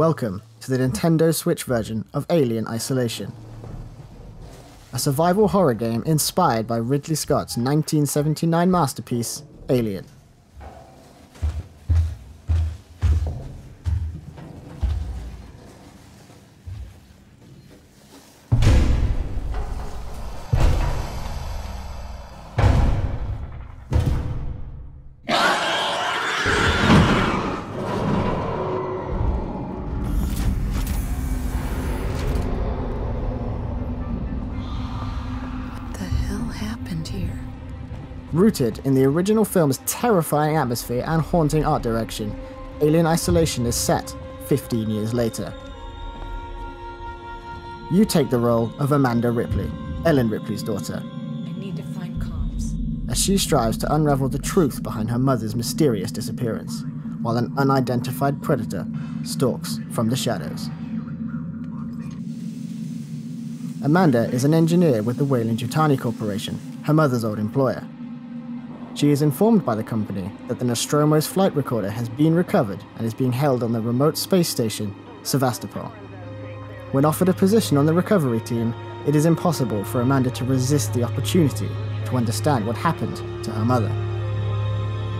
Welcome to the Nintendo Switch version of Alien: Isolation, a survival horror game inspired by Ridley Scott's 1979 masterpiece, Alien. Rooted in the original film's terrifying atmosphere and haunting art direction, Alien Isolation is set 15 years later. You take the role of Amanda Ripley, Ellen Ripley's daughter, I need to find comms, as she strives to unravel the truth behind her mother's mysterious disappearance, while an unidentified predator stalks from the shadows. Amanda is an engineer with the Weyland-Yutani Corporation, her mother's old employer. She is informed by the company that the Nostromo's flight recorder has been recovered and is being held on the remote space station, Sevastopol. When offered a position on the recovery team, it is impossible for Amanda to resist the opportunity to understand what happened to her mother.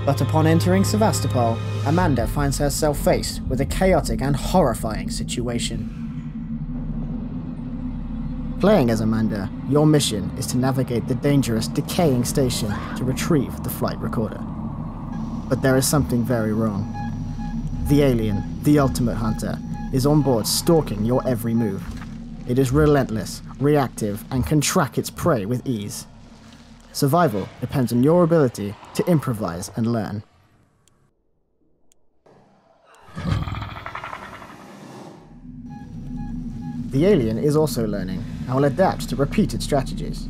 But upon entering Sevastopol, Amanda finds herself faced with a chaotic and horrifying situation. Playing as Amanda, your mission is to navigate the dangerous, decaying station to retrieve the flight recorder. But there is something very wrong. The alien, the ultimate hunter, is on board stalking your every move. It is relentless, reactive, and can track its prey with ease. Survival depends on your ability to improvise and learn. The alien is also learning and will adapt to repeated strategies.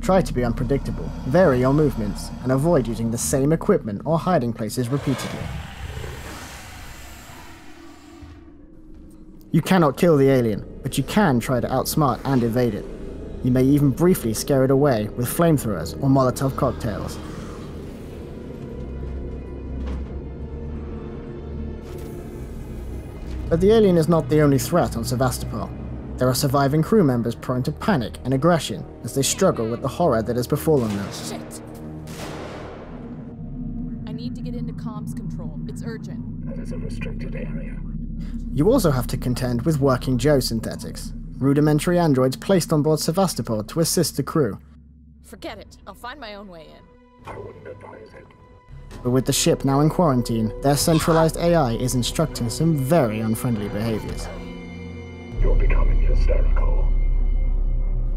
Try to be unpredictable, vary your movements, and avoid using the same equipment or hiding places repeatedly. You cannot kill the alien, but you can try to outsmart and evade it. You may even briefly scare it away with flamethrowers or Molotov cocktails. But the alien is not the only threat on Sevastopol. There are surviving crew members prone to panic and aggression as they struggle with the horror that has befallen them. Shit! I need to get into comms control. It's urgent. That is a restricted area. You also have to contend with working Joe synthetics, rudimentary androids placed on board Sevastopol to assist the crew. Forget it. I'll find my own way in. I wouldn't advise it. But with the ship now in quarantine, their centralized AI is instructing some very unfriendly behaviors. You're becoming hysterical.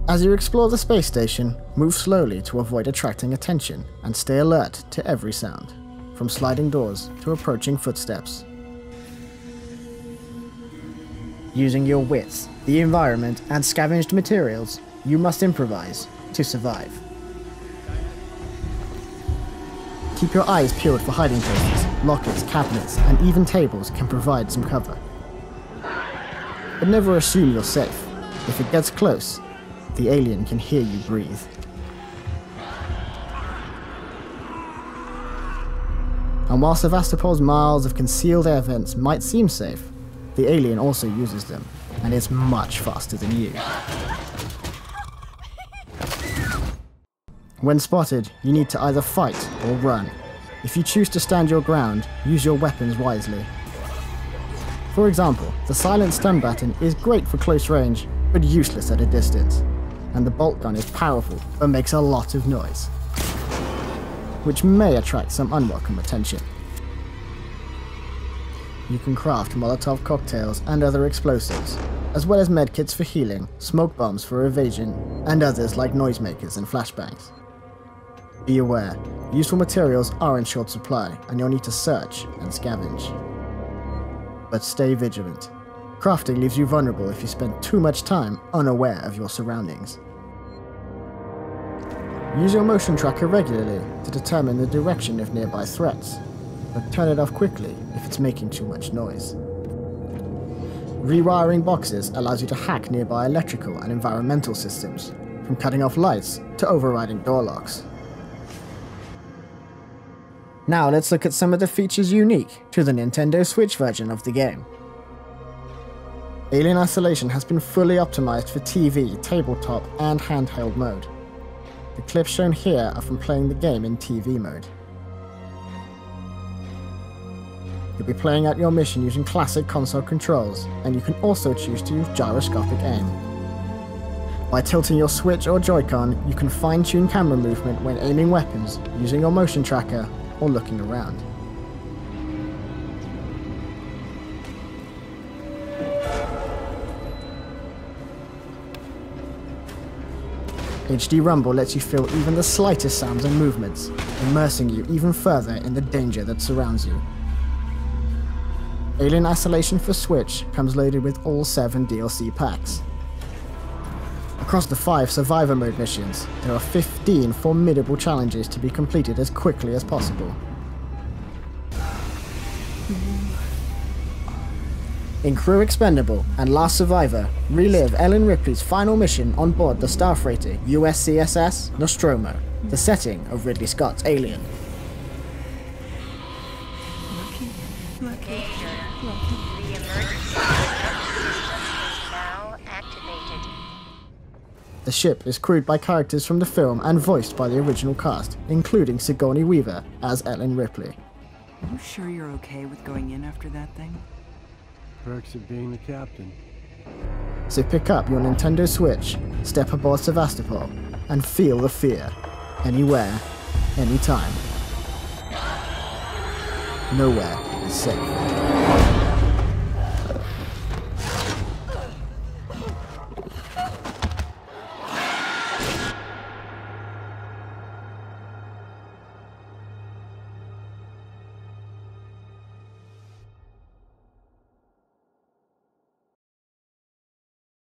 As you explore the space station, move slowly to avoid attracting attention and stay alert to every sound, from sliding doors to approaching footsteps. Using your wits, the environment, and scavenged materials, you must improvise to survive. Keep your eyes peeled for hiding places. Lockers, cabinets, and even tables can provide some cover. But never assume you're safe. If it gets close, the alien can hear you breathe. And while Sevastopol's miles of concealed air vents might seem safe, the alien also uses them, and is much faster than you. When spotted, you need to either fight or run. If you choose to stand your ground, use your weapons wisely. For example, the silent stun baton is great for close range, but useless at a distance. And the bolt gun is powerful, but makes a lot of noise, which may attract some unwelcome attention. You can craft Molotov cocktails and other explosives, as well as medkits for healing, smoke bombs for evasion, and others like noisemakers and flashbangs. Be aware, useful materials are in short supply, and you'll need to search and scavenge. But stay vigilant. Crafting leaves you vulnerable if you spend too much time unaware of your surroundings. Use your motion tracker regularly to determine the direction of nearby threats, but turn it off quickly if it's making too much noise. Rewiring boxes allows you to hack nearby electrical and environmental systems, from cutting off lights to overriding door locks. Now let's look at some of the features unique to the Nintendo Switch version of the game. Alien Isolation has been fully optimized for TV, tabletop, and handheld mode. The clips shown here are from playing the game in TV mode. You'll be playing out your mission using classic console controls, and you can also choose to use gyroscopic aim. By tilting your Switch or Joy-Con, you can fine-tune camera movement when aiming weapons, using your motion tracker, or looking around. HD Rumble lets you feel even the slightest sounds and movements, immersing you even further in the danger that surrounds you. Alien Isolation for Switch comes loaded with all 7 DLC packs. Across the 5 Survivor Mode missions, there are 15 formidable challenges to be completed as quickly as possible. In Crew Expendable and Last Survivor, relive Ellen Ripley's final mission on board the Starfreighter USCSS Nostromo, the setting of Ridley Scott's Alien. The emergency is now activated. The ship is crewed by characters from the film and voiced by the original cast, including Sigourney Weaver as Ellen Ripley. Are you sure you're okay with going in after that thing? Perks of being the captain. So pick up your Nintendo Switch, step aboard Sevastopol, and feel the fear. Anywhere, anytime. Nowhere is safe.